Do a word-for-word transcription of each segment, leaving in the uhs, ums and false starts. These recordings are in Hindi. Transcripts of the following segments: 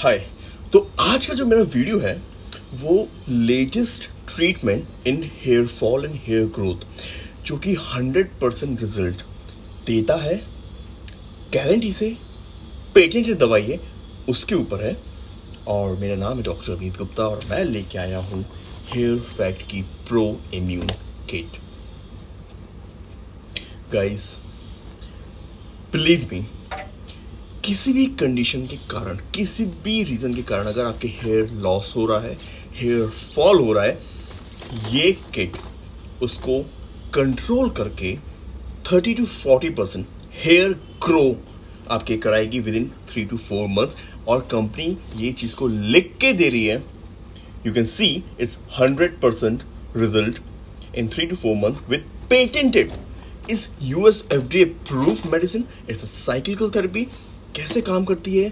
हाय, तो आज का जो मेरा वीडियो है वो latest treatment in hair fall and hair growth जो कि हंड्रेड परसेंट रिजल्ट देता है, गारंटी से पेटेंटेड दवाई है, उसके ऊपर है। और मेरा नाम है डॉक्टर अभिनीत गुप्ता और मैं लेके आया हूँ हेयर फैक्ट की pro immune kit. Guys believe me, किसी भी कंडीशन के कारण, किसी भी रीज़न के कारण अगर आपके हेयर लॉस हो रहा है, हेयर फॉल हो रहा है, ये किट उसको कंट्रोल करके thirty to forty percent hair grow आपके कराएगी within three to four months. और कंपनी ये चीज़ को लिख के दे रही है, you can see it's hundred percent result in three to four month with patented is US FDA approved medicine. It's a cyclical therapy. कैसे काम करती है,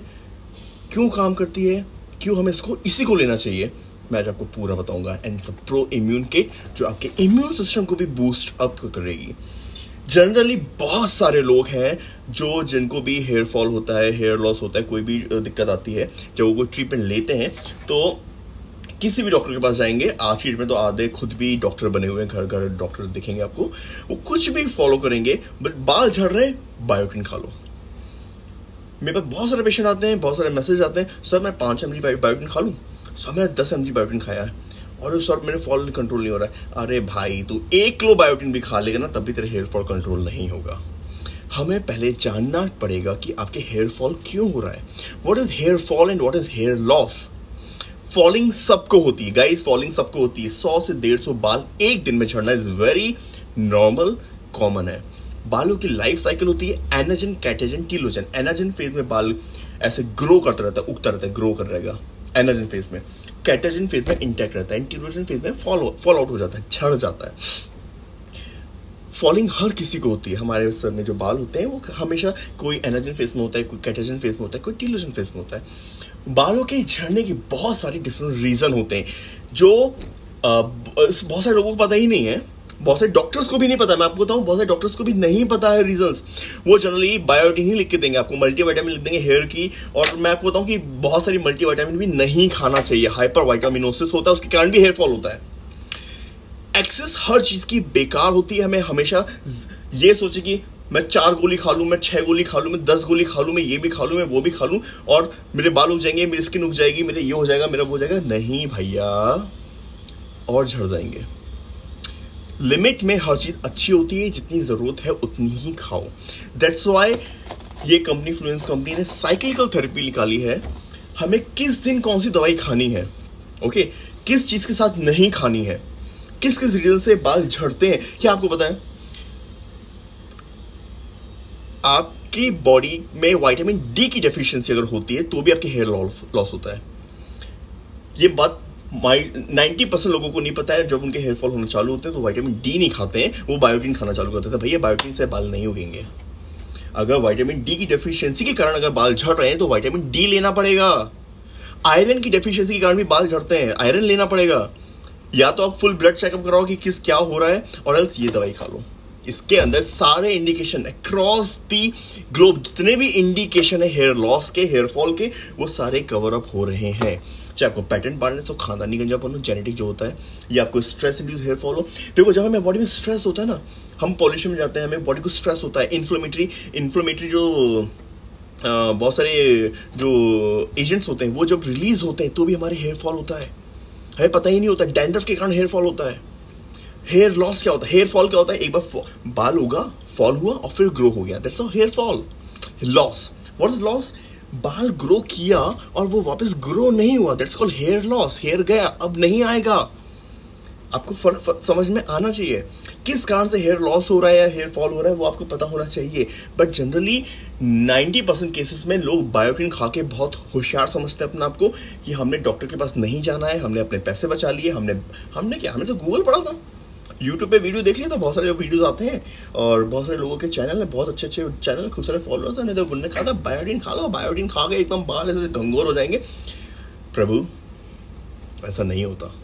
क्यों काम करती है, क्यों हमें इसको इसी को लेना चाहिए, मैं आज आपको पूरा बताऊंगा। And it's a pro immune kit जो आपके इम्यून सिस्टम को भी बूस्ट अप करेगी। जनरली बहुत सारे लोग हैं जो जिनको भी हेयर फॉल होता है, हेयर लॉस होता है, कोई भी दिक्कत आती है, जब वो कोई ट्रीटमेंट लेते हैं तो किसी भी डॉक्टर के पास जाएंगे। आज की डेट में तो आधे खुद भी डॉक्टर बने हुए हैं, घर घर डॉक्टर दिखेंगे आपको, वो कुछ भी फॉलो करेंगे। बट बाल झड़ रहे हैं, बायोटिन खा लो। मेरे पास बहुत सारे पेशेंट आते हैं, बहुत सारे मैसेज आते हैं, सर मैं पाँच एम जी बायोटिन खा लूँ, सर मैंने दस एम जी बायोटिन खाया है और सर मेरे फॉल कंट्रोल नहीं हो रहा है। अरे भाई, तू एक किलो बायोटिन भी खा लेगा ना तब भी तेरे हेयर फॉल कंट्रोल नहीं होगा। हमें पहले जानना पड़ेगा कि आपके हेयर फॉल क्यों हो रहा है। What is hair fall and what is hair loss. Falling सबको होती है गाइज, फॉलिंग सबको होती है। सौ से डेढ़ सौ बाल एक दिन में झड़ना इज़ वेरी नॉर्मल, कॉमन है। बालों की लाइफ साइकिल होती है anagen, catagen, telogen. Anagen phase में बाल ऐसे ग्रो करता रहता है, उगता रहता है, ग्रो कर रहेगा एनाजन फेज में। कैटेजन फेज में इंटैक्ट रहता है, टीलोजन फेज में फॉल फॉल आउट हो जाता है, झड़ जाता है। फॉलिंग हर किसी को होती है। हमारे सर में जो बाल होते हैं वो हमेशा कोई एनाजन फेज में होता है, कोई कैटेजन फेज में होता है, कोई टीलोजन फेज में होता है। बालों के झड़ने के बहुत सारे डिफरेंट रीज़न होते हैं जो आ, बहुत सारे लोगों को पता ही नहीं है, बहुत सारे डॉक्टर्स को भी नहीं पता। मैं आपको बताऊं, बहुत सारे डॉक्टर्स को भी नहीं पता है रीजंस। वो जनरली बायोटिन ही लिख के देंगे आपको, मल्टीविटामिन लिख देंगे हेयर की। और मैं आपको बताऊं कि बहुत सारी मल्टीविटामिन भी नहीं खाना चाहिए। हाइपरविटामिनोसिस होता है, उसके कारण भी हेयर फॉल होता है। एक्सेस हर चीज की बेकार होती है। हमें हमेशा ये सोचे कि मैं चार गोली खा लूँ, मैं छः गोली खा लूँ, मैं दस गोली खा लूँ, मैं ये भी खा लूँ, मैं वो भी खा लूँ और मेरे बाल उग जाएंगे, मेरी स्किन उग जाएगी, मेरा ये हो जाएगा, मेरा वो हो जाएगा। नहीं भैया, और झड़ जाएंगे। लिमिट में हर चीज़ अच्छी होती है, जितनी ज़रूरत है उतनी ही खाओ। दैट्स वाई ये कंपनी फ्लुएंस कंपनी ने साइक्लिकल थेरेपी निकाली है। हमें किस दिन कौन सी दवाई खानी है, ओके okay? किस चीज़ के साथ नहीं खानी है, किस किस रीजन से बाल झड़ते हैं, क्या आपको पता है? आपकी बॉडी में विटामिन डी की डेफिशिएंसी अगर होती है तो भी आपके हेयर लॉस लॉस होता है। ये बात नाइन्टी परसेंट लोगों को नहीं पता है। जब उनके हेयर फॉल होना चालू होते हैं तो विटामिन डी नहीं खाते हैं, वो बायोटिन खाना चालू करते थे। भैया बायोटिन से बाल नहीं उगेंगे। अगर विटामिन डी की डेफिशिएंसी के कारण अगर बाल झड़ रहे हैं तो विटामिन डी लेना पड़ेगा। आयरन की डेफिशिएंसी के कारण भी बाल झड़ते हैं, आयरन लेना पड़ेगा। या तो आप फुल ब्लड चेकअप कराओ कि किस क्या हो रहा है, और एल्स ये दवाई खा लो। इसके अंदर सारे इंडिकेशन अक्रॉस दी ग्लोब, जितने भी इंडिकेशन है हेयर लॉस के, हेयर फॉल के, वो सारे कवर अप हो रहे हैं। चाहे आपको पैटर्न बार्नेस हो, खानदानी गंजापन हो, जेनेटिक जो होता है, या आपको स्ट्रेस इंड्यूस हेयर फॉल हो। देखो, जब हमें बॉडी में स्ट्रेस होता है ना, हम पॉल्यूशन में जाते हैं, हमें बॉडी को स्ट्रेस होता है। इन्फ्लेमेटरी इन्फ्लेमेटरी जो आ, बहुत सारे जो एजेंट्स होते हैं वो जब रिलीज होते हैं तो भी हमारे हेयर फॉल होता है, हमें पता ही नहीं होता। डैंड्रफ के कारण हेयर फॉल होता है। हेयर लॉस क्या होता है, हेयर फॉल क्या होता है? एक बार बाल उगा, फॉल हुआ और फिर ग्रो हो गया, that's all hair fall. Loss, what is loss? बाल ग्रो किया और वो वापस ग्रो नहीं हुआ, that's called hair loss. Hair गया, अब नहीं आएगा। आपको फर्क फर, समझ में आना चाहिए किस कारण से हेयर लॉस हो रहा है या हेयर फॉल हो रहा है, वो आपको पता होना चाहिए। But generally ninety percent cases में लोग बायोटिन खा के बहुत होशियार समझते हैं अपने आप को कि हमने डॉक्टर के पास नहीं जाना है, हमने अपने पैसे बचा लिए, हमने हमने क्या हमने तो गूगल पढ़ा था, यूट्यूब पे वीडियो देख लिया था। बहुत सारे वीडियोस आते हैं और बहुत सारे लोगों के चैनल हैं, बहुत अच्छे अच्छे चैनल हैं, खूब सारे फॉलोअर्स हैं। नहीं तो उन्होंने कहा था बायोटिन खा लो, बायोटिन खा के एकदम बाल ऐसे घंगोर हो जाएंगे। प्रभु, ऐसा नहीं होता।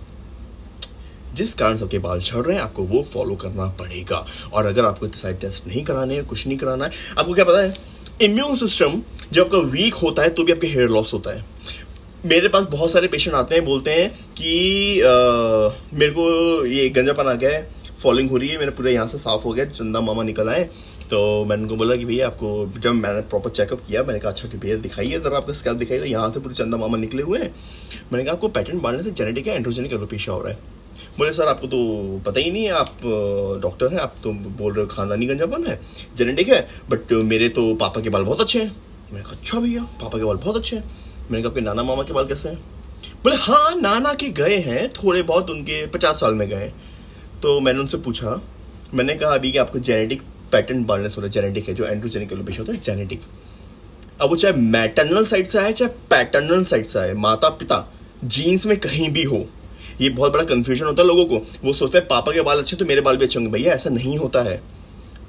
जिस कारण सबके बाल झड़ रहे हैं आपको वो फॉलो करना पड़ेगा। और अगर आपको साइड टेस्ट नहीं कराने हैं, कुछ नहीं कराना है, आपको क्या पता है, इम्यून सिस्टम जब आपका वीक होता है तो भी आपके हेयर लॉस होता है। मेरे पास बहुत सारे पेशेंट आते हैं, बोलते हैं कि आ, मेरे को ये गंजापन आ गया है, फॉलिंग हो रही है, मेरा पूरा यहाँ से साफ हो गया, चंदा मामा निकल आए। तो मैंने उनको बोला कि भैया आपको, जब मैंने प्रॉपर चेकअप किया, मैंने कहा अच्छा टिपेयर दिखाइए ज़रा, आपका स्कैल्प दिखाइए, तो यहाँ से पूरे चंदा मामा निकले हुए हैं। मैंने कहा आपको पैटर्न बांधने से जेनेटिक या एंड्रोजेनिक एलोपेशिया हो रहा है। बोले सर आपको तो पता ही नहीं है, आप डॉक्टर हैं, आप तो बोल रहे हो खानदानी गंजापन है, जेनेटिक है, बट मेरे तो पापा के बाल बहुत अच्छे हैं। मैंने कहा अच्छा भैया पापा के बाल बहुत अच्छे हैं। मैंने कहा आपके नाना मामा के बाल कैसे हैं? बोले हाँ नाना के गए हैं, थोड़े बहुत उनके पचास साल में गए। तो मैंने उनसे पूछा, मैंने कहा अभी कि आपको जेनेटिक पैटर्न बायलेंस हो रहा है, जेनेटिक है, जो एंड्रोजेनिक एलोपेशिया होता है जेनेटिक। अब वो चाहे मैटर्नल साइड से आए चाहे पैटर्नल साइड से आए, माता पिता जीन्स में कहीं भी हो। ये बहुत बड़ा कन्फ्यूजन होता है लोगों को, वो सोचते हैं पापा के बाल अच्छे तो मेरे बाल भी अच्छे होंगे। भैया ऐसा नहीं होता है,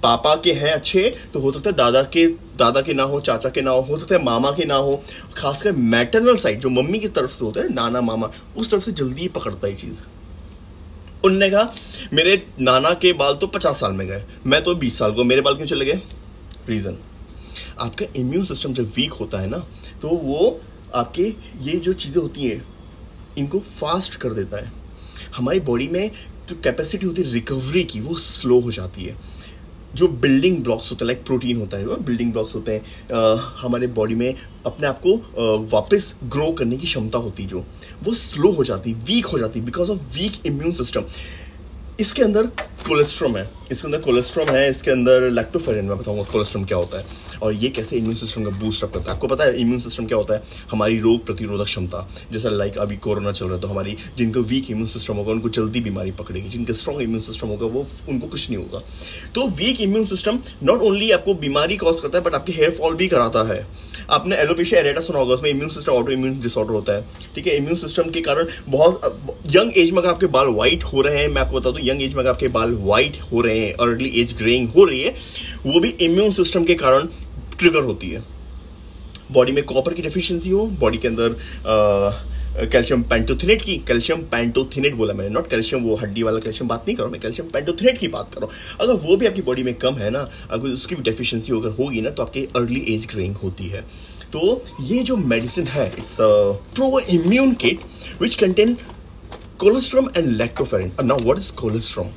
पापा के हैं अच्छे तो हो सकता है दादा के दादा के ना हो, चाचा के ना हो, हो सकता है मामा के ना हो। खासकर मैटरनल साइड जो मम्मी की तरफ से होता है, नाना मामा, उस तरफ से जल्दी पकड़ता है चीज़। उनने कहा मेरे नाना के बाल तो पचास साल में गए, मैं तो बीस साल को, मेरे बाल क्यों चले गए? रीज़न, आपका इम्यून सिस्टम जब वीक होता है ना, तो वो आपके ये जो चीज़ें होती हैं इनको फास्ट कर देता है। हमारी बॉडी में जो कैपेसिटी होती है रिकवरी की, वो स्लो हो जाती है। जो बिल्डिंग ब्लॉक्स होते हैं, लाइक प्रोटीन होता है, वो बिल्डिंग ब्लॉक्स होते हैं आ, हमारे बॉडी में अपने आप को आ, वापस ग्रो करने की क्षमता होती है, जो वो स्लो हो जाती, वीक हो जाती, because of weak immune system. इसके अंदर कोलेस्ट्रम है, इसके अंदर कोलेस्ट्रम है, इसके अंदर लैक्टोफेरिन, मैं बताऊंगा कोलेस्ट्रम क्या होता है और ये कैसे इम्यून सिस्टम का बूस्ट अप करता है। आपको पता है इम्यून सिस्टम क्या होता है? हमारी रोग प्रतिरोधक क्षमता, जैसा लाइक अभी कोरोना चल रहा है, तो हमारी जिनका वीक इम्यून सिस्टम होगा उनको जल्दी बीमारी पकड़ेगी, जिनका स्ट्रॉन्ग इम्यून सिस्टम होगा वो उनको कुछ नहीं होगा। तो weak immune system not only आपको बीमारी कॉज करता है बट आपके हेयर फॉल भी कराता है। आपने एलोपेशिया एरिएटा सुना होगा, उसमें immune system auto immune disorder होता है, ठीक है। इम्यून सिस्टम के कारण बहुत यंग एज में अगर आपके बाल वाइट हो रहे हैं, मैं आपको बता दूं यंग एज में अगर आपके बाल वाइट हो रहे हैं, अर्ली एज ग्रेइंग हो रही है, वो भी इम्यून सिस्टम के कारण ट्रिगर होती है। बॉडी में कॉपर की डेफिशिएंसी हो, बॉडी के अंदर कैल्शियम पेंटोथिनेट की, कैल्शियम पेंटोथिनेट बोला मैंने, नॉट कैल्शियम वो हड्डी वाला कैल्शियम बात नहीं कर रहा हूँ मैं, कैल्शियम पेंटोथिनेट की बात कर रहा हूँ। अगर वो भी आपकी बॉडी में कम है ना, अगर उसकी भी डेफिशिएंसी अगर होगी ना, तो आपकी अर्ली एज ग्रेइंग होती है। तो ये जो मेडिसिन है, it's pro immune kit which contain colostrum and lactoferrin. Now what is colostrum?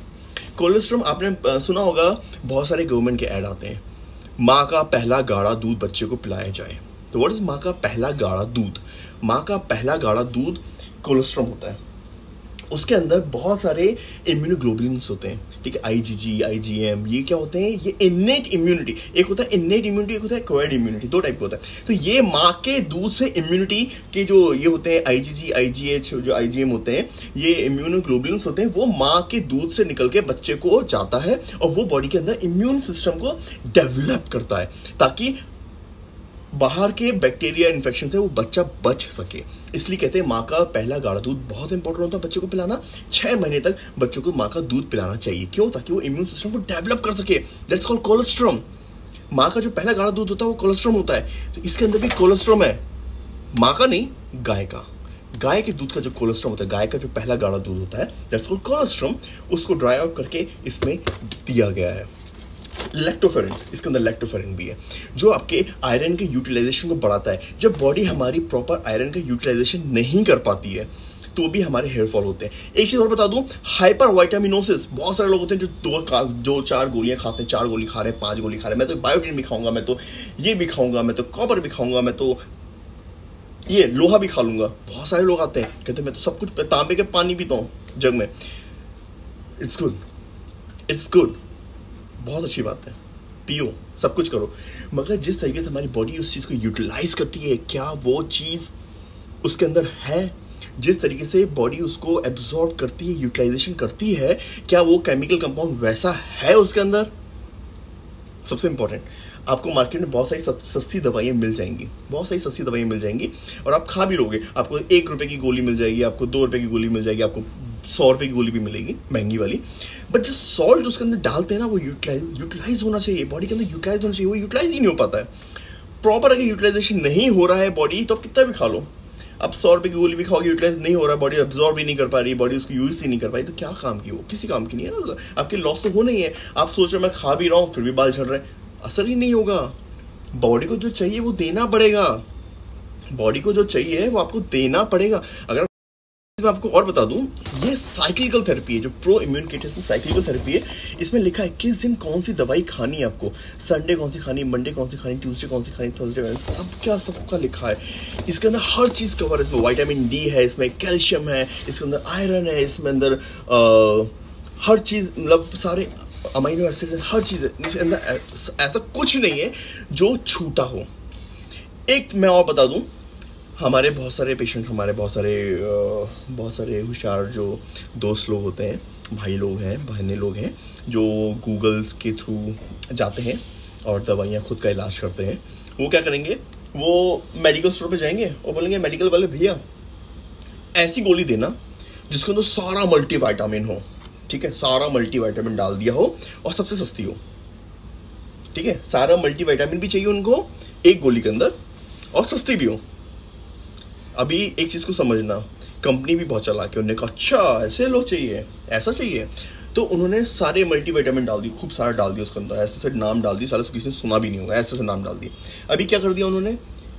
Colostrum आपने सुना होगा, बहुत सारे गवर्नमेंट के ऐड आते हैं, माँ का पहला गाढ़ा दूध बच्चे को पिलाया जाए। तो व्हाट इज माँ का पहला गाढ़ा दूध? माँ का पहला गाढ़ा दूध कोलेस्ट्रम होता है, उसके अंदर बहुत सारे इम्यूनोग्लोबुलिन्स होते हैं, ठीक है। आईजीजी, आईजीएम, ये क्या होते हैं? ये इनेट इम्यूनिटी, एक होता है इनेट इम्यूनिटी, एक होता है एक्वायर्ड इम्यूनिटी, दो टाइप होता है। तो ये माँ के दूध से इम्यूनिटी के जो ये होते हैं आईजीजी, आईजीएच, जो आईजीएम होते हैं, ये इम्यूनोग्लोबुलिन्स होते हैं, वो माँ के दूध से निकल के बच्चे को जाता है और वो बॉडी के अंदर इम्यून सिस्टम को डेवलप करता है, ताकि बाहर के बैक्टीरिया इन्फेक्शन से वो बच्चा बच सके। इसलिए कहते हैं माँ का पहला गाढ़ा दूध बहुत इंपॉर्टेंट होता है बच्चों को पिलाना। छः महीने तक बच्चों को माँ का दूध पिलाना चाहिए, क्यों? ताकि वो इम्यून सिस्टम को डेवलप कर सके। That's called colostrum. माँ का जो पहला गाढ़ा दूध होता है वो कोलेस्ट्रम होता है। तो इसके अंदर भी कोलेस्ट्रम है, माँ का नहीं, गाय का, गाय के दूध का जो कोलेस्ट्रम होता है, गाय का जो पहला गाढ़ा दूध होता है, दैट्स कॉल्ड कोलेस्ट्रम, उसको ड्राई आउट करके इसमें दिया गया है। लैक्टोफेरिन, इसके अंदर लैक्टोफेरिन भी है, जो आपके आयरन के यूटिलाइजेशन को बढ़ाता है। जब बॉडी हमारी प्रॉपर आयरन का यूटिलाइजेशन नहीं कर पाती है, तो भी हमारे हेयर फॉल होते हैं। एक चीज़ और बता दूं, हाइपरविटामिनोसिस, बहुत सारे लोग होते हैं जो दो जो चार गोलियां खाते हैं, चार गोली खा रहे हैं, पांच गोली खा रहे हैं, मैं तो बायोटिन भी खाऊंगा, मैं तो ये भी खाऊंगा, मैं तो कॉपर भी खाऊंगा, मैं तो ये लोहा भी खा लूंगा। बहुत सारे लोग आते हैं कहते हैं मैं तो सब कुछ, तांबे के पानी पीता हूँ जग में। इट्स गुड, इट्स गुड, बहुत अच्छी बात है, पियो, सब कुछ करो, मगर जिस तरीके से हमारी बॉडी उस चीज़ को यूटिलाइज करती है, क्या वो चीज़ उसके अंदर है? जिस तरीके से बॉडी उसको एब्जॉर्ब करती है, यूटिलाइजेशन करती है, क्या वो केमिकल कंपाउंड वैसा है उसके अंदर? सबसे इम्पोर्टेंट, आपको मार्केट में बहुत सारी सस्ती दवाइयाँ मिल जाएंगी, बहुत सारी सस्ती दवाइयाँ मिल जाएंगी और आप खा भी लोगे। आपको एक रुपये की गोली मिल जाएगी, आपको दो रुपये की गोली मिल जाएगी, आपको सौ रुपये की गोली भी मिलेगी महंगी वाली, बट जो सॉल्ट उसके अंदर डालते हैं ना, वो यूटिलाइज यूटिलाइज होना चाहिए, बॉडी के अंदर यूटिलाइज होना चाहिए, वो यूटिलाइज ही नहीं हो पाता है प्रॉपर। अगर यूटिलाइजेशन नहीं हो रहा है बॉडी, तो आप कितना भी खा लो, आप सौ रुपये की गोली भी खाओगे, यूटिलाइज नहीं हो रहा है, बॉडी अब्जॉर्ब ही नहीं कर पा रही, बॉडी उसको यूज़ ही नहीं कर पा रही, तो क्या काम की? वो किसी काम की नहीं है ना, आपके लॉस तो हो नहीं है। आप सोच रहे हो मैं खा भी रहा हूँ फिर भी बाल झड़ रहे हैं, असर ही नहीं होगा। बॉडी को जो चाहिए वो देना पड़ेगा। बॉडी को जो चाहिए वो आपको देना पड़ेगा। अगर मैं आपको और बता दूं, ये साइक्लिकल थेरेपी है जो प्रो इम्यून किट है, इसमें साइक्लिकल थेरेपी है। इसमें लिखा है किस दिन कौन सी दवाई खानी है आपको, संडे कौन सी खानी, मंडे कौन सी खानी, ट्यूसडे कौन सी खानी, थर्सडे कौन सी, सब क्या सबका लिखा है। इसके अंदर हर चीज़ कवर है, इसमें वाइटामिन डी है, इसमें कैल्शियम है, इसके अंदर आयरन है, इसमें अंदर हर चीज़ मतलब सारे अमीनो एसिड, हर चीज़ इसके अंदर। ऐसा कुछ नहीं है जो छूटा हो। एक मैं और बता दूँ, हमारे बहुत सारे पेशेंट, हमारे बहुत सारे बहुत सारे होशियार जो दोस्त लोग होते हैं, भाई लोग हैं, बहने लोग हैं, जो गूगल के थ्रू जाते हैं और दवाइयाँ खुद का इलाज करते हैं। वो क्या करेंगे, वो मेडिकल स्टोर पे जाएंगे और बोलेंगे मेडिकल वाले भैया ऐसी गोली देना जिसके अंदर सारा मल्टीविटामिन हो, ठीक है, सारा मल्टीविटामिन डाल दिया हो और सबसे सस्ती हो, ठीक है, सारा मल्टीविटामिन भी चाहिए उनको एक गोली के अंदर और सस्ती भी हो। अभी एक चीज़ को समझना, कंपनी भी बहुत चला के उन्होंने कहा अच्छा ऐसे लोग चाहिए, ऐसा चाहिए, तो उन्होंने सारे मल्टीविटामिन डाल दिए, खूब सारा डाल दिया उसके अंदर, ऐसे से नाम डाल दिए, सारे किसी ने सुना भी नहीं होगा, ऐसे से नाम डाल दिए। अभी क्या कर दिया उन्होंने,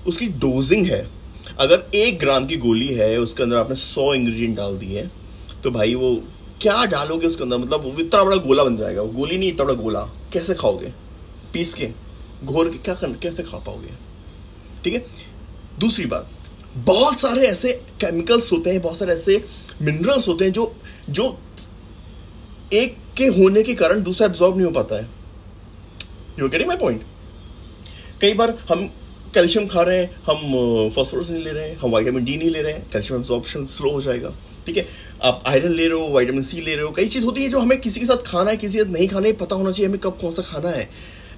उसकी डोजिंग है, अगर एक ग्राम की गोली है उसके अंदर आपने सौ इंग्रेडिएंट डाल दिए तो भाई वो क्या डालोगे उसके अंदर, मतलब वो इतना बड़ा गोला बन जाएगा, वो गोली नहीं इतना बड़ा गोला, कैसे खाओगे, पीस के घोर के क्या कैसे खा पाओगे, ठीक है। दूसरी बात, बहुत सारे ऐसे केमिकल्स होते हैं, बहुत सारे ऐसे मिनरल्स होते हैं जो जो एक के होने के कारण दूसरा एब्जॉर्ब नहीं हो पाता है। You getting my point. कई बार हम कैल्शियम खा रहे हैं, हम फॉस्फोरस नहीं ले रहे हैं, हम विटामिन डी नहीं ले रहे हैं, कैल्शियम एब्जॉर्प्शन स्लो हो जाएगा, ठीक है। आप आयरन ले रहे हो, विटामिन सी ले रहे हो, कई चीज़ होती है जो हमें किसी के साथ खाना है, किसी के साथ नहीं खाना है, पता होना चाहिए हमें कब कौन सा खाना है।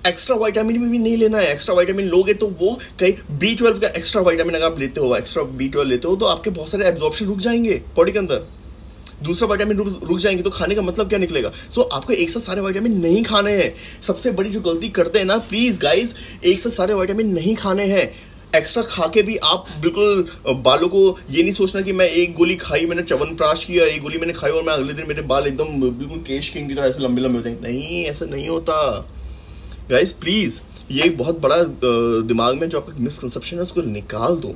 एक्स्ट्रा वाइटामिन भी नहीं लेना है, एक्स्ट्रा वाइटामिन लोगे तो वो कहीं बी ट्वेल्व का एक्स्ट्रा वाइटामिन अगर आप लेते हो, एक्स्ट्रा बी ट्वेल्व लेते हो तो आपके बहुत सारे एब्जॉर्प्शन रुक जाएंगे बॉडी के अंदर, दूसरा वाइटामिन रुक जाएंगे, तो खाने का मतलब क्या निकलेगा। सो so, आपको एक साथ सारे वाइटामिन नहीं खाने हैं। सबसे बड़ी जो गलती करते हैं ना प्लीज़ गाइज, एक साथ सारे वाइटामिन नहीं खाने हैं। एक्स्ट्रा खा के भी आप बिल्कुल बालों को ये नहीं सोचना कि मैं एक गोली खाई, मैंने चवनप्राश किया, एक गोली मैंने खाई और मैं अगले दिन मेरे बाल एकदम बिल्कुल केश किंग की तरह ऐसे लंबे लंबे हो जाएंगे, नहीं ऐसा नहीं होता गाइज प्लीज़। ये एक बहुत बड़ा दिमाग में जो आपका मिसकंसेप्शन है उसको निकाल दो।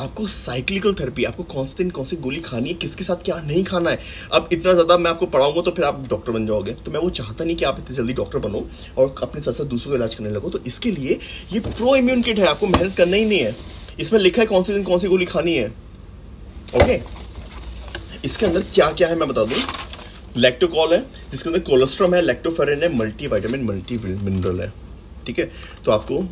आपको साइक्लिकल थेरेपी, आपको कौन से दिन कौन सी गोली खानी है, किसके साथ क्या नहीं खाना है। अब इतना ज़्यादा मैं आपको पढ़ाऊंगा तो फिर आप डॉक्टर बन जाओगे, तो मैं वो चाहता नहीं कि आप इतनी जल्दी डॉक्टर बनो और अपने साथ साथ दूसरों का इलाज करने लगो। तो इसके लिए ये प्रो इम्यून किट है, आपको मेहनत करना ही नहीं है। इसमें लिखा है कौन से दिन कौन सी गोली खानी है, ओके। इसके अंदर क्या क्या है मैं बता दूँ, लैक्टोकॉल है जिसके अंदर कोलेस्ट्रॉम है, लैक्टोफेरिन है, मल्टीविटामिन मल्टी मिनरल है, ठीक है। तो आपको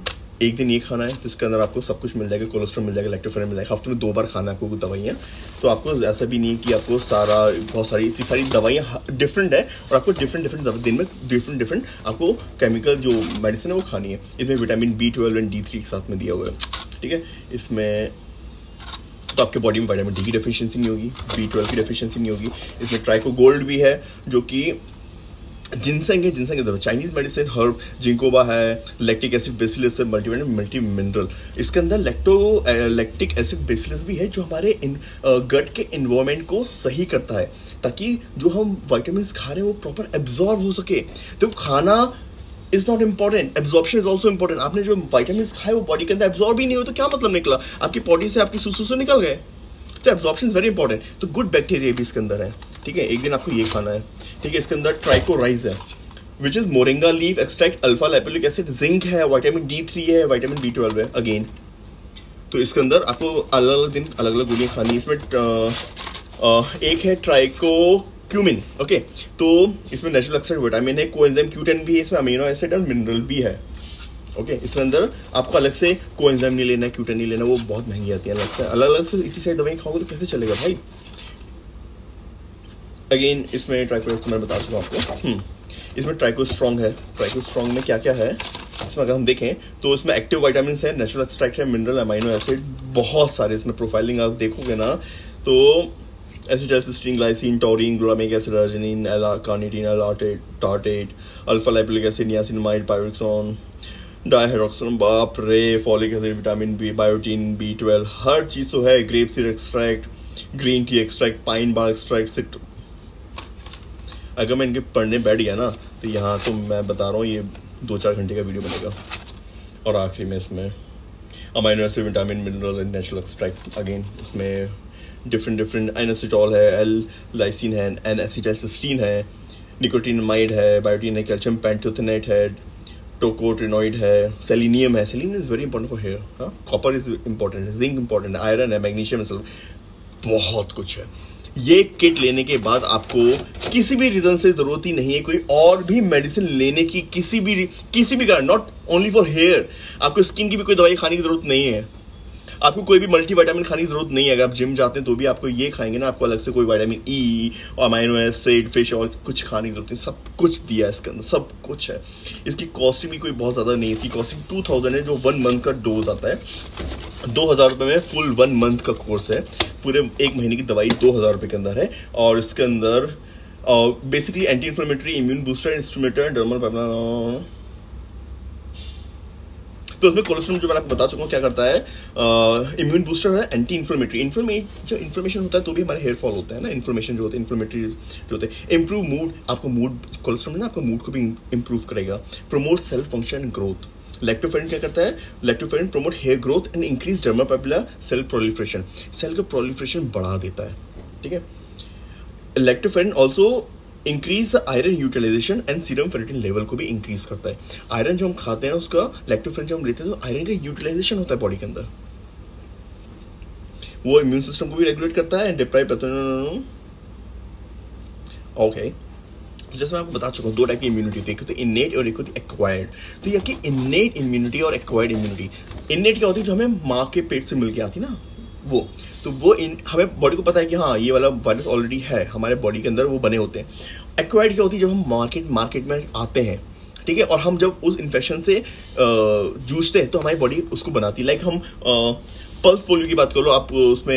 एक दिन ये खाना है जिसके अंदर आपको सब कुछ मिल जाएगा, कोलेस्ट्रॉम मिल जाएगा, लैक्टोफेरिन मिल जाएगा। हफ्ते में दो बार खाना आपको दवाइयाँ, तो आपको ऐसा भी नहीं है कि आपको सारा बहुत सारी इतनी सारी दवाइयाँ डिफरेंट है और आपको डिफरेंट डिफरेंट दिन में डिफरेंट डिफरेंट आपको केमिकल जो मेडिसिन है वो खानी है। इसमें vitamin B twelve and D three के साथ में दिया हुआ है, ठीक है। इसमें तो आपके बॉडी में विटामिन डी की डेफिशिएंसी नहीं होगी, बी ट्वेल्व की डेफिशिएंसी नहीं होगी। इसमें ट्राइको गोल्ड भी है जो कि जिनसेंग है, जिनसेंग के चाइनीज़ मेडिसिन हर्ब जिंकोबा है, लैक्टिक एसिड बेसिलस है, मल्टीविटामिन मल्टी मिनरल। इसके अंदर लैक्टो लैक्टिक एसिड बेसिलस भी है जो हमारे इन, गट के इन्वायरमेंट को सही करता है ताकि जो हम विटामिन खा रहे हैं वो प्रॉपर एब्जॉर्ब हो सके। तो खाना is not important, absorption is also important. आपने जो विटामिन खाए वो बॉडी के अंदर एब्जॉर्ब ही नहीं हो तो क्या मतलब निकला, आपकी बॉडी से आपकी सूसू से निकल गए। तो एब्जॉर्प्शन इज वेरी इंपॉर्टेंट। तो गुड बैक्टीरिया भी इसके अंदर है, ठीक है। एक दिन आपको ये खाना है, ठीक है। इसके अंदर ट्राइको राइस है which is moringa leaf extract, alpha lipoic acid, zinc है, विटामिन डी थ्री है, विटामिन बी ट्वेल्व है अगेन। तो इसके अंदर आपको अलग अलग दिन अलग अलग गोलियाँ खानी है। इसमें एक है ट्राइको क्यूमिन, ओके। तो इसमें नेचुरल अक्सर विटामिन है, कोएंजाइम क्यू टेन भी है, इसमें अमीनो एसिड और मिनरल भी है, ओके। इसके अंदर आपको अलग से कोएंजाइम नहीं लेना है, क्यू टेन नहीं लेना, वो बहुत महंगी आती है अलग से। अलग अलग से इतनी सारी दवाई खाओगे तो कैसे चलेगा भाई। अगेन इसमें ट्राइकोस तो मैं बता चुका आपको। इसमें ट्राइको स्ट्रॉन्ग है, ट्राइको स्ट्रॉन्ग में क्या क्या है इसमें अगर हम देखें तो इसमें एक्टिव विटामिन है, नेचुरल एक्सट्रैक्ट है, मिनरल, अमीनो एसिड बहुत सारे। इसमें प्रोफाइलिंग आप देखोगे ना तो acetylcysteine, glycine, taurine, glutamic acid, arginine, L carnitine, एलार्टेट, tartrate, alpha lipoic acid, niacinamide, पायरेक्सोन, डायहाइड्रोक्सोन, बाप रे, folic acid, vitamin B, biotin, B twelve, हर चीज़ तो है। Grape seed extract, green tea extract, pine bark extract, सिट। अगर मैं इनके पढ़ने बैठ गया ना तो यहाँ तो मैं बता रहा हूँ ये दो चार घंटे का वीडियो बनेगा। और आखिरी में इसमें amino acid, vitamin, mineral and natural extract. Again इसमें डिफरेंट डिफरेंट आइनोसिटॉल है, एल लाइसिन है, एन एसिटाइलसिस्टीन है, निकोटिनमाइड है, बायोटिन है, कैल्शियम पेंटोथेनेट है, टोकोट्रिनॉइड है, सेलिनियम है। Selenium is very important for hair. हाँ, कॉपर इज इंपॉर्टेंट है, जिंक इंपॉर्टेंट है, आयरन है, मैग्नीशियम है, बहुत कुछ है। ये किट लेने के बाद आपको किसी भी रीजन से जरूरत ही नहीं है कोई और भी मेडिसिन लेने की, किसी भी किसी भी कारण, नॉट ओनली फॉर हेयर। आपको स्किन की भी कोई दवाई खाने की जरूरत नहीं है, आपको कोई भी मल्टीविटामिन खाने की जरूरत नहीं है। अगर आप जिम जाते हैं तो भी आपको ये खाएंगे ना, आपको अलग से कोई विटामिन ई और अमाइनो एसिड फिश और कुछ खाने की जरूरत नहीं। सब कुछ दिया है इसके अंदर, सब कुछ है। इसकी कॉस्टिंग भी कोई बहुत ज़्यादा नहीं है। इसकी कॉस्टिंग टू थाउजेंड है, जो वन मंथ का डोज आता है। दो हज़ार रुपये में फुल वन मंथ का कोर्स है, पूरे एक महीने की दवाई दो हज़ार रुपये के अंदर है। और इसके अंदर basically anti inflammatory, immune booster, इंस्ट्रूमेटर, डर्मल पैप्ला। तो उसमें कोलेस्ट्रॉल जो मैं आपको बता चुका हूँ क्या करता है, इम्यून बूस्टर है, एंटी इन्फ्लेमेटरी, इन्फ्लेमेट जो इन्फ्लेमेशन होता है तो भी हमारे हेयर फॉल होता है ना, इन्फ्लेमेशन जो होते हैं, इन्फ्लेमेटरी जो होते हैं। इंप्रूव मूड, आपको मूड कोलेस्ट्रॉल ना आपका मूड को भी इंप्रूव करेगा। Promote self function and growth. Lactoferrin क्या करता है, lactoferrin promote hair growth and increase dermal papilla cell proliferation, cell का प्रोलिफ्रेशन बढ़ा देता है, ठीक है। Lactoferrin also increase iron utilization and serum ferritin level को भी इंक्रीज करता है। आयरन जो हम खाते हैं उसका, लैक्टोफेरिन जो हम लेते हैं तो आयरन का यूटिलाइजेशन होता है बॉडी के अंदर, वो इम्यून सिस्टम को भी रेगुलेट करता है एंड डिप्राइव पैथोजन। ओके, जैसे मैं आपको बता चुका हूँ दो टाइप की इम्यूनिटी होती है, एक होती है इन्नेट और एक होती है एक्वायर्ड। तो ये आपकी इन्नेट इम्यूनिटी और एक्वायर्ड इम्यूनिटी। इन्नेट क्या होती है, जो हमें माँ के पेट से मिल के आती ना, वो तो वो इन हमें बॉडी को पता है कि हाँ ये वाला वायरस ऑलरेडी है हमारे बॉडी के अंदर, वो बने होते हैं। एक्वायर्ड क्या होती है, जब हम मार्केट मार्केट में आते हैं, ठीक है, और हम जब उस इन्फेक्शन से जूझते हैं तो हमारी बॉडी उसको बनाती है। लाइक हम आ, पल्स पोलियो की बात करो, आप उसमें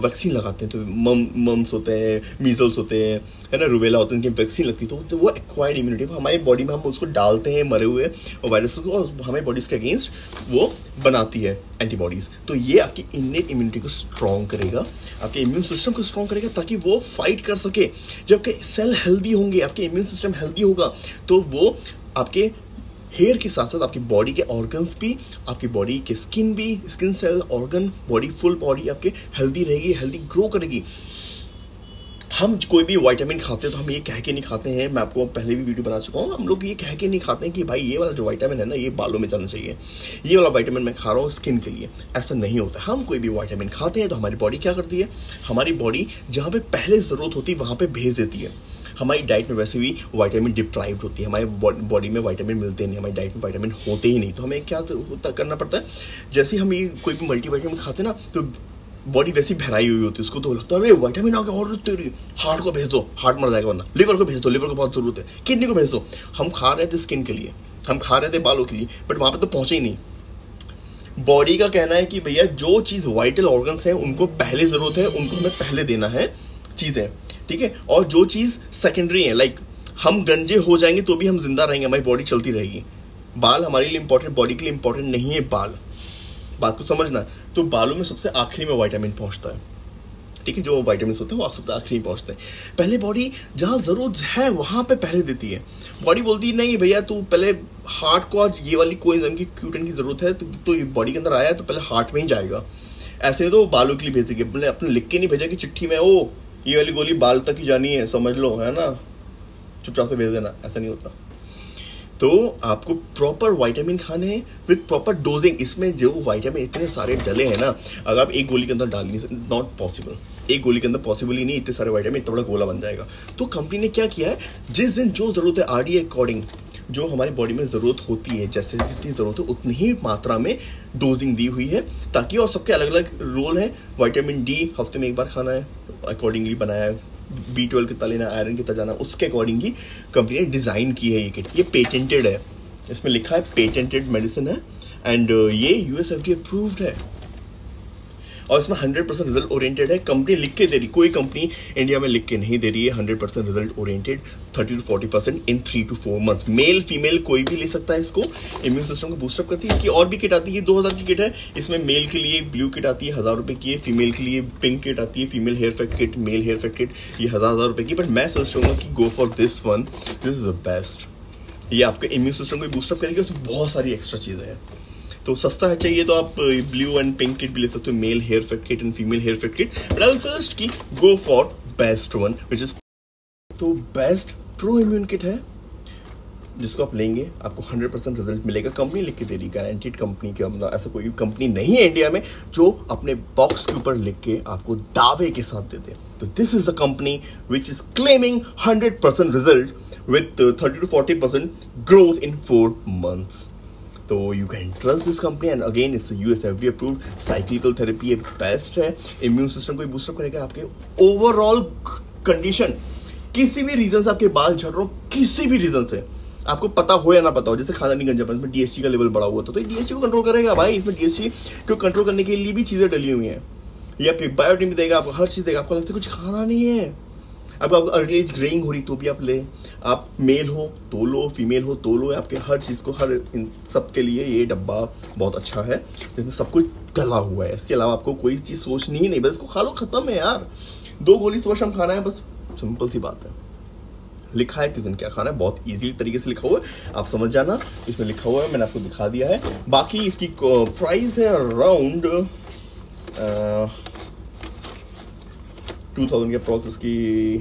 वैक्सीन लगाते हैं तो मम मम्स होते हैं, मीजल्स होते हैं, है ना, रूबेला होते हैं, इनकी वैक्सीन लगती तो, तो वो एक्वायर्ड इम्यूनिटी, हमारी बॉडी में हम उसको डालते हैं मरे हुए वायरस को और हमारी बॉडी उसके अगेंस्ट वो बनाती है एंटीबॉडीज़। तो ये आपकी इनेट इम्यूनिटी को स्ट्रॉन्ग करेगा, आपके इम्यून सिस्टम को स्ट्रॉन्ग करेगा ताकि वो फाइट कर सके। जब आपके सेल हेल्दी होंगे, आपके इम्यून सिस्टम हेल्दी होगा तो वो आपके हेयर के साथ साथ आपकी बॉडी के ऑर्गन्स भी, आपकी बॉडी के स्किन भी, skin cell, organ, body, full body आपके हेल्दी रहेगी, हेल्दी ग्रो करेगी। हम कोई भी विटामिन खाते हैं तो हम ये कह के नहीं खाते हैं, मैं आपको पहले भी वीडियो बना चुका हूँ, हम लोग ये कह के नहीं खाते हैं कि भाई ये वाला जो विटामिन है ना ये बालों में जाना चाहिए, ये वाला विटामिन मैं खा रहा हूँ स्किन के लिए, ऐसा नहीं होता। हम कोई भी विटामिन खाते हैं तो हमारी बॉडी क्या करती है, हमारी बॉडी जहाँ पर पहले ज़रूरत होती है वहाँ पर भेज देती है। हमारी डाइट में वैसे भी विटामिन डिप्राइव्ड होती है, हमारे बॉडी में विटामिन मिलते नहीं, हमारी डाइट में विटामिन होते ही नहीं, तो हमें क्या होता करना पड़ता है, जैसे हम ये कोई भी मल्टीविटामिन खाते ना तो बॉडी वैसी भराई हुई होती है, उसको तो लगता है अरे विटामिन आ गया और तेरी, हार्ट को भेज दो हार्ट मर जाएगा वरना, लिवर को भेज दो लिवर को बहुत ज़रूरत है, किडनी को भेज दो। हम खा रहे थे स्किन के लिए, हम खा रहे थे बालों के लिए, बट वहाँ पर तो पहुँचे ही नहीं। बॉडी का कहना है कि भैया जो चीज़ वाइटल ऑर्गन्स हैं उनको पहले ज़रूरत है, उनको हमें पहले देना है चीज़ें, ठीक है, और जो चीज़ सेकेंडरी है, लाइक हम गंजे हो जाएंगे तो भी हम जिंदा रहेंगे, हमारी बॉडी चलती रहेगी। बाल हमारे लिए इंपॉर्टेंट, बॉडी के लिए इंपॉर्टेंट नहीं है बाल, बात को समझना। तो बालों में सबसे आखिरी में विटामिन पहुंचता है, ठीक है, जो विटामिन होते हैं वो सबसे आखिरी में पहुंचते हैं। पहले बॉडी जहाँ ज़रूरत है वहाँ पर पहले देती है, बॉडी बोलती है नहीं भैया तू पहले हार्ट को, आज ये वाली कोएंजाइम क्यू टेन की ज़रूरत है तो ये बॉडी के अंदर आया है तो पहले हार्ट में ही जाएगा। ऐसे तो बालों के लिए भेज देगी, अपने अपने लिख के नहीं भेजा कि चिट्ठी में ओ ये वाली गोली बाल तक ही जानी है समझ लो, है ना, चुपचाप से भेज देना, ऐसा नहीं होता। तो आपको प्रॉपर विटामिन खाने हैं विद प्रॉपर डोजिंग। इसमें जो विटामिन इतने सारे डले हैं ना, अगर आप एक गोली के अंदर डाल नहीं सकते, नॉट पॉसिबल, एक गोली के अंदर पॉसिबल ही नहीं, इतने सारे विटामिन इतना बड़ा गोला बन जाएगा। तो कंपनी ने क्या किया है, जिस दिन जो ज़रूरत है आरडी अकॉर्डिंग जो हमारी बॉडी में ज़रूरत होती है, जैसे जितनी ज़रूरत हो उतनी ही मात्रा में डोजिंग दी हुई है ताकि, और सबके अलग अलग रोल है। विटामिन डी हफ्ते में एक बार खाना है अकॉर्डिंगली बनाया है, बी ट्वेल्व कितना लेना, आयरन कितना जाना, उसके अकॉर्डिंग ही कंपनी ने डिज़ाइन की है ये किट। ये पेटेंटेड है, इसमें लिखा है पेटेंटेड मेडिसिन है एंड ये यूएस एफडीए अप्रूव्ड है और इसमें हंड्रेड परसेंट रिजल्ट ओरिएंटेड है। कंपनी लिख के दे रही, कोई कंपनी इंडिया में लिख के नहीं दे रही है। Hundred percent result oriented, thirty to forty percent in three to four month, male female कोई भी ले सकता है इसको, इम्यून सिस्टम को बूस्टअप करती है। इसकी और भी किट आती है, दो हज़ार की किट है, इसमें मेल के लिए ब्लू किट आती है हज़ार रुपये की है, फीमेल के लिए पिंक किट आती है, female hair fact kit, male hair fact kit, ये हज़ार हज़ार रुपये की। बट मैं सजेस्ट करूँगा कि go for this one, this is the best, ये आपके इम्यून सिस्टम को बूस्टअप करेगी, उसमें बहुत सारी एक्स्ट्रा चीज़ें हैं। तो सस्ता है, चाहिए तो आप ब्लू एंड पिंक किट भी ले सकते हो, male hair fact kit and female hair fact kit, but I will suggest कि go for best one which is. तो बेस्ट प्रो इम्यून किट है जिसको आप लेंगे, आपको हंड्रेड परसेंट रिजल्ट मिलेगा। कंपनी लिख के दे रही, गारंटीड कंपनी के, मतलब ऐसा कोई कंपनी नहीं है इंडिया में जो अपने बॉक्स के ऊपर लिख के आपको दावे के साथ दे दे। तो this is the company which is claiming hundred percent result with thirty to forty percent growth in four months. तो you can trust this company and again it's US F D approved. Cyclical therapy ये बेस्ट है, इम्यून सिस्टम को बूस्टअप करेगा। आपके ओवरऑल कंडीशन, किसी भी रीजन से आपके बाल झड़ रहे हो, किसी भी रीजन से, आपको पता हो या ना पता हो, जैसे खानदानी गंजापन में डीएसटी का लेवल बढ़ा हुआ था, तो ये डीएसटी को कंट्रोल करेगा भाई। इसमें डीएसटी को कंट्रोल करने के लिए भी चीज़ें डली हुई हैं, ये आपकी बायोटिन भी देगा, आपको हर चीज़ देगा। आपको लगता है कुछ खाना नहीं है, अब आपको अर्ली एज ग्रेइंग हो रही तो भी आप ले, आप मेल हो तो लो, फीमेल हो तो लो, आपके हर चीज़ को, हर इन सब के लिए ये डब्बा बहुत अच्छा है, जिसमें सब कुछ डला हुआ है। इसके अलावा आपको कोई चीज़ सोचनी ही नहीं, बस इसको खा लो, खत्म है यार। दो गोली सुबह शाम खाना है, बस सिंपल सी बात है। लिखा है किस दिन क्या खाना है, बहुत इजी तरीके से लिखा हुआ है, आप समझ जाना। इसमें लिखा हुआ है, मैंने आपको दिखा दिया है। बाकी इसकी प्राइस है अराउंड टू थाउजेंड के अप्रॉक्स इसकी,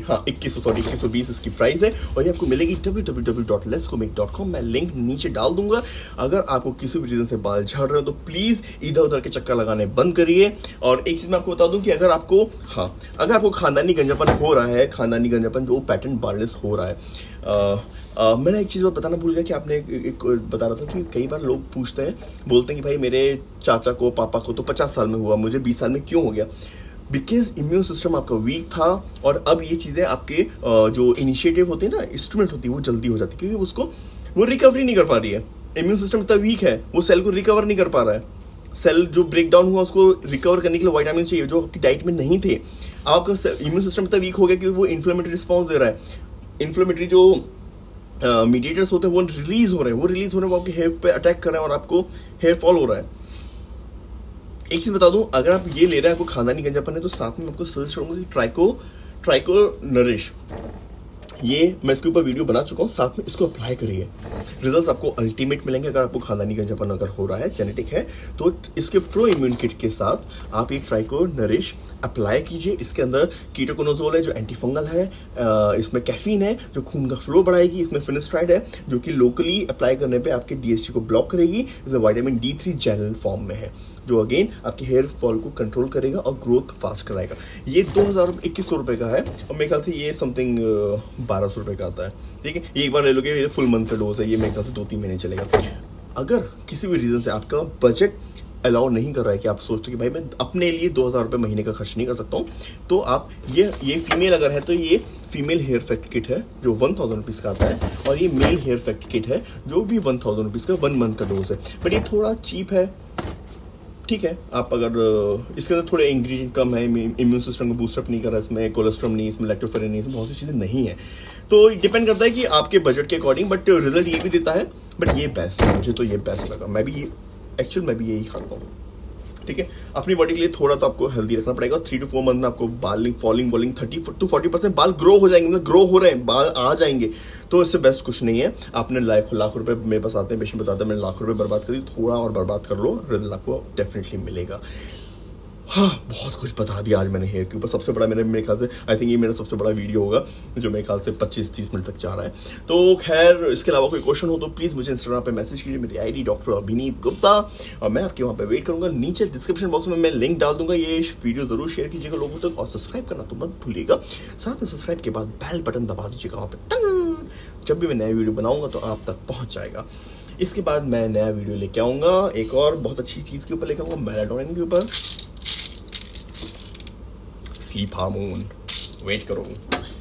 हाँ इक्कीस सौ सॉरी इक्कीस सौ बीस इसकी प्राइस है। और ये आपको मिलेगी डब्ल्यू डब्ल्यू डब्ल्यू डॉट लेट्स कोमेक डॉट कॉम, मैं लिंक नीचे डाल दूंगा। अगर आपको किसी भी रीजन से बाल झड़ रहे हो तो प्लीज़ इधर उधर के चक्कर लगाने बंद करिए। और एक चीज़ मैं आपको बता दूं कि अगर आपको, हाँ अगर आपको खानदानी गंजापन हो रहा है, खानदानी गंजापन जो पैटर्न बार्नेस हो रहा है, आ, Uh, मैंने एक चीज़ बताना भूल गया कि आपने एक, एक बता रहा था कि कई बार लोग पूछते हैं, बोलते हैं कि भाई मेरे चाचा को, पापा को तो पचास साल में हुआ, मुझे बीस साल में क्यों हो गया? बिकॉज इम्यून सिस्टम आपका वीक था, और अब ये चीज़ें आपके जो इनिशिएटिव होते हैं ना, इंस्ट्रूमेंट होती है, वो जल्दी हो जाती है, क्योंकि उसको वो रिकवरी नहीं कर पा रही है। इम्यून सिस्टम इतना वीक है, वो सेल को रिकवर नहीं कर पा रहा है। सेल जो ब्रेकडाउन हुआ उसको रिकवर करने के लिए वाइटामिन चाहिए जो आपकी डाइट में नहीं थे। आपका इम्यून सिस्टम इतना वीक हो गया कि वो इन्फ्लेमेटरी रिस्पॉन्स दे रहा है। इन्फ्लेमेटरी जो मीडिएटर्स uh, होते हैं वो रिलीज हो रहे हैं, वो रिलीज हो रहे हैं, वो आपके हेयर पे अटैक कर रहे हैं और आपको हेयर फॉल हो रहा है। एक चीज़ बता दूं, अगर आप ये ले रहे हैं, आपको खानदानी गंजापन है, तो साथ में आपको सजेस्ट करूंगा कि ट्राइको ट्राइको नरिश, ये मैं इसके ऊपर वीडियो बना चुका हूँ, साथ में इसको अप्लाई करिए, रिजल्ट्स आपको अल्टीमेट मिलेंगे। अगर आपको खानदानी गंजापन अगर हो रहा है, जेनेटिक है, तो इसके प्रो इम्यून किट के साथ आप ये ट्राइको नरिश अप्लाई कीजिए। इसके अंदर कीटोकोनाजोल है जो एंटीफंगल है, इसमें कैफीन है जो खून का फ्लो बढ़ाएगी, इसमें फिनास्टराइड है जो कि लोकली अप्लाई करने पे आपके डीएसटी को ब्लॉक करेगी, इसमें vitamin D three gel form में है जो अगेन आपके हेयर फॉल को कंट्रोल करेगा और ग्रोथ फास्ट कराएगा। ये दो हज़ार इक्कीस सौ रुपये का है और मेरे ख्याल से ये समथिंग बारह सौ रुपये का आता है, ठीक है। ये एक बार ले लोगे, ये फुल मंथ का डोज है, ये मेरे ख्याल से दो तीन महीने चलेगा। अगर किसी भी रीज़न से आपका बजट अलाउ नहीं कर रहा है कि आप सोचते हो कि भाई मैं अपने लिए दो हज़ार रुपये महीने का खर्च नहीं कर सकता हूँ, तो आप ये ये फीमेल अगर है तो ये फीमेल हेयर फैक्ट किट है जो वन थाउजेंड रुपीज़ का आता है, और ये मेल हेयर फैक्ट किट है जो भी वन थाउजेंड रुपीज़ का वन मंथ का डोज है, बट ये थोड़ा चीप है, ठीक है। आप अगर इसके अंदर थोड़े इंग्रेडिएंट कम है, इम्यून सिस्टम को बूस्टअप नहीं कर रहा, इसमें कोलेस्ट्रॉम नहीं, इसमें लैक्टोफेरिन नहीं, इसमें बहुत सी चीज़ें नहीं है, तो डिपेंड करता है कि आपके बजट के अकॉर्डिंग, बट रिजल्ट ये भी देता है। बट ये बेस्ट है, मुझे तो ये बेस्ट लगा, मैं भी ये एक्चुअल मैं भी यही खाता हूँ, ठीक है। अपनी बॉडी के लिए थोड़ा तो आपको हेल्दी रखना पड़ेगा। थ्री टू फोर मंथ में आपको बालिंग फॉलिंग बॉलिंग थर्टी टू फोर्टी परसेंट बाल ग्रो हो जाएंगे, मतलब ग्रो हो रहे हैं, बाल आ जाएंगे, तो इससे बेस्ट कुछ नहीं है। आपने लाख लाख रुपए मेरे पास आते हैं, पेशेंट बताते हैं मैंने लाख रुपए बर्बाद कर दी, थोड़ा और बर्बाद कर लो, रिजल्ट आपको डेफिनेटली मिलेगा। हाँ, बहुत कुछ बता दिया आज मैंने हेयर के ऊपर, सबसे बड़ा मेरे मेरे ख्याल से, आई थिंक ये मेरा सबसे बड़ा वीडियो होगा जो मेरे ख्याल से पच्चीस तीस मिनट तक जा रहा है। तो खैर, इसके अलावा कोई क्वेश्चन हो तो प्लीज़ मुझे इंस्टाग्राम पे मैसेज कीजिए, मेरी आईडी डॉक्टर अभिनीत गुप्ता, और मैं आपके वहाँ पे वेट करूँगा। नीचे डिस्क्रिप्शन बॉक्स में मैं लिंक डाल दूँगा, ये वीडियो जरूर शेयर कीजिएगा लोगों तक, और सब्सक्राइब करना तो मत भूलिएगा। साथ में सब्सक्राइब के बाद बेल बटन दबा दीजिएगा, वहाँ पर जब भी मैं नया वीडियो बनाऊँगा तो आप तक पहुँच जाएगा। इसके बाद मैं नया वीडियो लेके आऊँगा, एक और बहुत अच्छी चीज़ के ऊपर लेके आऊँगा, मेलाटोनिन के ऊपर, स्लीप हार्मोन। वेट करो।